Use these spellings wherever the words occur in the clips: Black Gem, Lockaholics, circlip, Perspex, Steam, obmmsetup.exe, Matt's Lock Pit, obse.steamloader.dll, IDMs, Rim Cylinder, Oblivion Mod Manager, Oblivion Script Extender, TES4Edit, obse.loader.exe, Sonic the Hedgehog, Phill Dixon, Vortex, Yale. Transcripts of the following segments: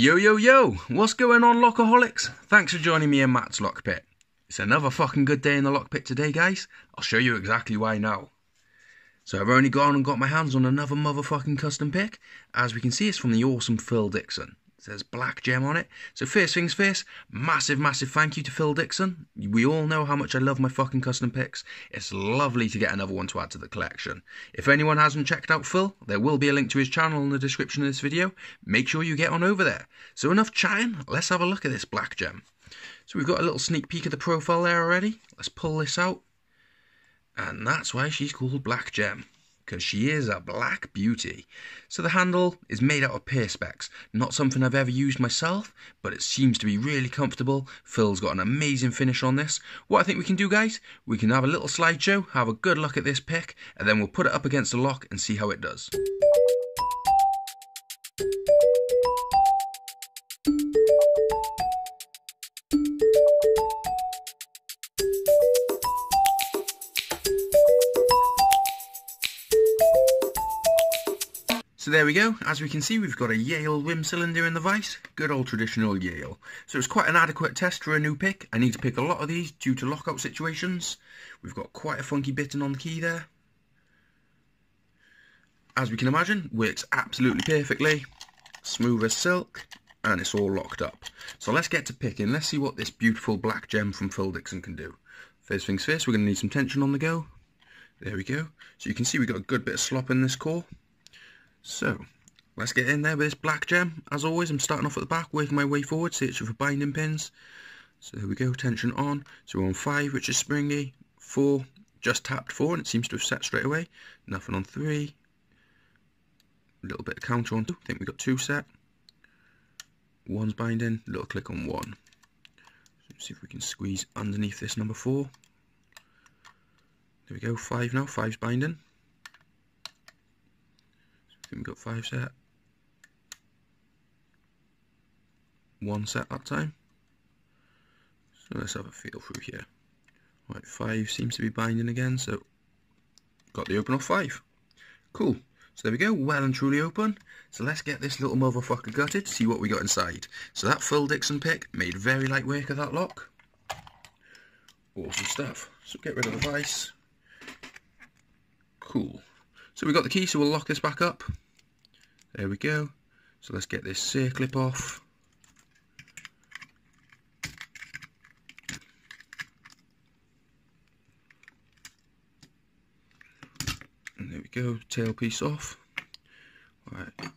Yo, yo, yo! What's going on, Lockaholics? Thanks for joining me in Matt's Lock Pit. It's another fucking good day in the lock pit today, guys. I'll show you exactly why now. So I've only gone and got my hands on another motherfucking custom pick. As we can see, it's from the awesome Phill Dixon. It says Black Gem on it. So first things first, massive thank you to Phill Dixon. We all know how much I love my fucking custom picks. It's lovely to get another one to add to the collection. If anyone hasn't checked out Phill, there will be a link to his channel in the description of this video. Make sure you get on over there. So enough chatting, let's have a look at this Black Gem. So we've got a little sneak peek of the profile there already. Let's pull this out. And that's why she's called Black Gem, because she is a black beauty. So the handle is made out of perspex, not something I've ever used myself, but it seems to be really comfortable. Phil's got an amazing finish on this. What I think we can do, guys, we can have a little slideshow, have a good look at this pick, and then we'll put it up against the lock and see how it does. So there we go, as we can see we've got a Yale rim cylinder in the vise, good old traditional Yale. So it's quite an adequate test for a new pick. I need to pick a lot of these due to lockout situations. We've got quite a funky bitten on the key there. As we can imagine, works absolutely perfectly, smooth as silk, and it's all locked up. So let's get to picking, let's see what this beautiful Black Gem from Phill Dixon can do. First things first, we're going to need some tension on the go. There we go, so you can see we've got a good bit of slop in this core. So, let's get in there with this Black Gem. As always, I'm starting off at the back, working my way forward, searching for binding pins. So there we go, tension on. So we're on 5, which is springy. 4, just tapped 4, and it seems to have set straight away. Nothing on 3. A little bit of counter on 2. I think we've got 2 set. 1's binding, little click on 1. Let's see if we can squeeze underneath this number 4. There we go, 5 now, 5's binding. We've got 5 set, 1 set that time, so let's have a feel through here. Right, 5 seems to be binding again, so got the open off 5, cool. So there we go, well and truly open. So let's get this little motherfucker gutted, see what we got inside. So that Phill Dixon pick made very light work of that lock, awesome stuff. So get rid of the vice, cool. So we've got the key, so we'll lock this back up. There we go. So let's get this circlip off. And there we go, tailpiece off. All right.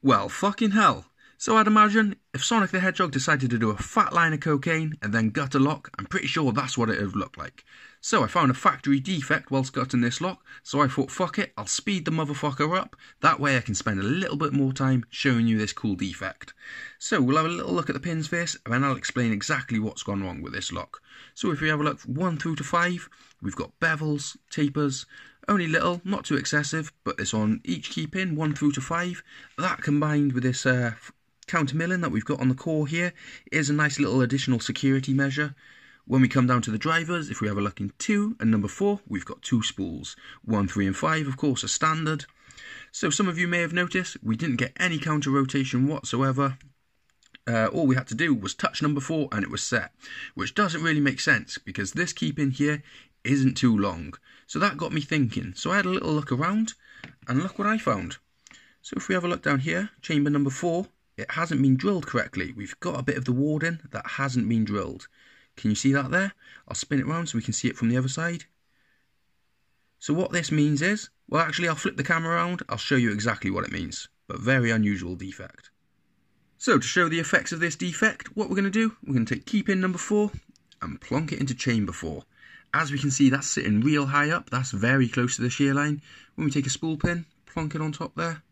Well, fucking hell. So I'd imagine if Sonic the Hedgehog decided to do a fat line of cocaine and then gut a lock, I'm pretty sure that's what it would look like. So I found a factory defect whilst gutting this lock, so I thought fuck it, I'll speed the motherfucker up, that way I can spend a little bit more time showing you this cool defect. So we'll have a little look at the pins first, and then I'll explain exactly what's gone wrong with this lock. So if we have a look 1 through to 5, we've got bevels, tapers, only little, not too excessive, but it's on each key pin, 1 through to 5. That combined with this counter milling that we've got on the core here is a nice little additional security measure. When we come down to the drivers, if we have a look in 2 and number 4, we've got 2 spools. 1, 3 and 5 of course are standard. So some of you may have noticed we didn't get any counter rotation whatsoever. All we had to do was touch number 4 and it was set, which doesn't really make sense because this key pin here isn't too long. So that got me thinking, so I had a little look around and look what I found. So if we have a look down here, chamber number 4, it hasn't been drilled correctly. We've got a bit of the warding that hasn't been drilled. Can you see that there? I'll spin it round so we can see it from the other side. So what this means is, well actually I'll flip the camera around, I'll show you exactly what it means, but very unusual defect. So to show the effects of this defect, what we're going to do, we're going to take key pin number 4 and plonk it into chamber 4. As we can see, that's sitting real high up, that's very close to the shear line. When we take a spool pin, plonk it on top there.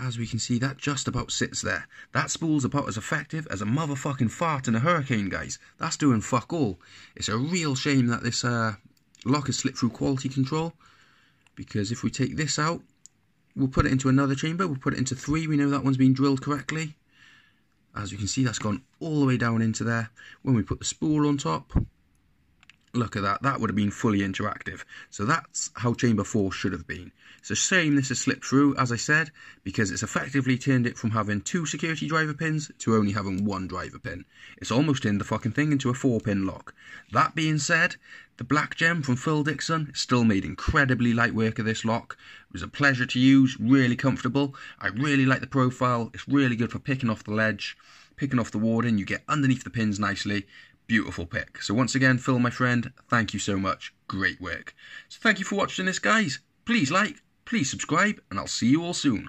As we can see, that just about sits there. That spool's about as effective as a motherfucking fart in a hurricane, guys. That's doing fuck all. It's a real shame that this lock has slipped through quality control, because if we take this out, We'll put it into another chamber. We'll put it into 3. We know that one's been drilled correctly. As you can see, that's gone all the way down into there. When we put the spool on top, look at that. That would have been fully interactive. So that's how chamber 4 should have been. It's a shame this has slipped through, as I said, because it's effectively turned it from having 2 security driver pins to only having 1 driver pin. It's almost turned the fucking thing into a 4-pin lock. That being said, the Black Gem from Phill Dixon still made incredibly light work of this lock. It was a pleasure to use, really comfortable. I really like the profile. It's really good for picking off the ledge, picking off the warden. You get underneath the pins nicely. Beautiful pick. So once again, Phill, my friend, thank you so much. Great work. So thank you for watching this, guys. Please like, please subscribe, and I'll see you all soon.